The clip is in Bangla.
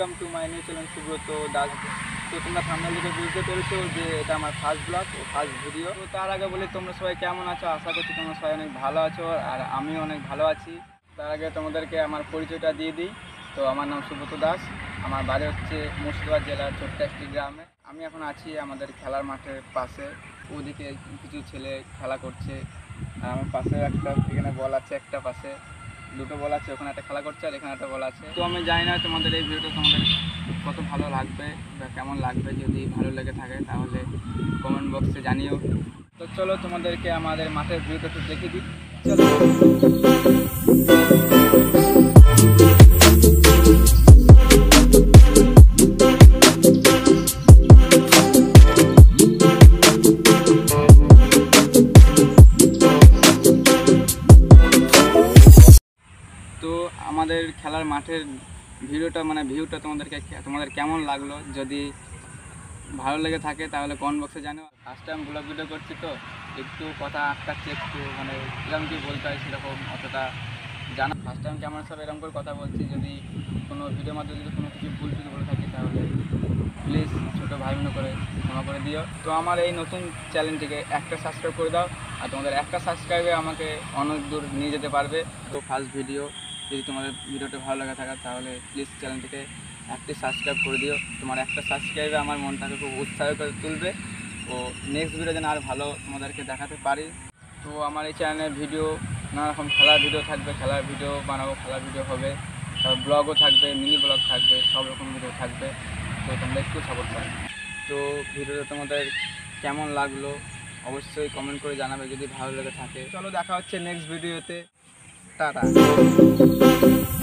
Welcome to my new channel Subrata Das. तो तुम्हारा थाम्बनेल देखे बुझते पेरेछो जे एटा आमार फार्स्ट ब्लग ओ फार्स्ट भिडियो। तो तार आगे बोली तुम्हारा सबाई केमन आछो, आशा करछि तुम्हारा सबाई अनेक भालो आछो आर आमिओ अनेक भालो आछि। तार आगे तोमादेरके आमार परिचयटा दिए दिई। तो आमार नाम सुब्रत दास, आमार बाड़ी हच्छे मुर्शिदाबाद जिलार छोट्ट एकटी ग्रामे। आमि एखन आछि आमादेर खेलार माठेर पाशे, ओदिके किछु छेले खेला करछे आर आमार पाशे एकटा एखाने बल आछे, एकटा पाशे দুটো বল আছে, ওখানে একটা খেলা করছে আর এখানে একটা বল আছে। তো আমি জানি না তোমাদের এই ভিডিওটা তোমাদের কত ভালো লাগবে বা কেমন লাগবে। যদি ভালো লেগে থাকে তাহলে কমেন্ট বক্সে জানিও। তো চলো তোমাদেরকে আমাদের মাঠের ভিডিওটা একটু দেখিয়ে দিই। চলো আমাদের খেলার মাঠের ভিডিওটা মানে ভিউটা তোমাদের কেমন লাগলো। যদি ভালো লেগে থাকে তাহলে কমেন্ট বক্সে জানাও। ফার্স্ট টাইম ব্লগ ভিডিও করছি তো একটু কথা আটকাচ্ছে, একটু মানে এরকম কি বলতে হয় সেরকম অতটা জানা। ফার্স্ট টাইম ক্যামেরা সব এরকম করে কথা বলছি। যদি কোনো ভিডিওর মধ্যে যদি কোনো কিছু ভুল টুল বলে থাকি তাহলে প্লিজ ছোটো ভাই বোন করে ক্ষমা করে দিও। তো আমার এই নতুন চ্যানেলটিকে একটা সাবস্ক্রাইব করে দাও, আর তোমাদের একটা সাবস্ক্রাইবে আমাকে অনেক দূর নিয়ে যেতে পারবে। তো ফার্স্ট ভিডিও যদি তোমাদের ভিডিওটা ভালো লাগা থাকে তাহলে প্লিজ চ্যানেলটিকে একটি সাবস্ক্রাইব করে দিও। তোমার একটা সাবস্ক্রাইবে আমার মনটাকে খুব উৎসাহ করে তুলবে ও নেক্সট ভিডিও যেন আর ভালো তোমাদেরকে দেখাতে পারি। তো আমার এই চ্যানেলে ভিডিও নানারকম খেলার ভিডিও থাকবে, খেলার ভিডিও বানাবো, খেলার ভিডিও হবে, তারপর ব্লগও থাকবে, মিনি ব্লগ থাকবে, সব রকম ভিডিও থাকবে। তো তোমরা একটু সাপোর্ট করো। তো ভিডিওটা তোমাদের কেমন লাগলো অবশ্যই কমেন্ট করে জানাবে যদি ভালো লেগে থাকে। চলো দেখা হচ্ছে নেক্সট ভিডিওতে। Tata.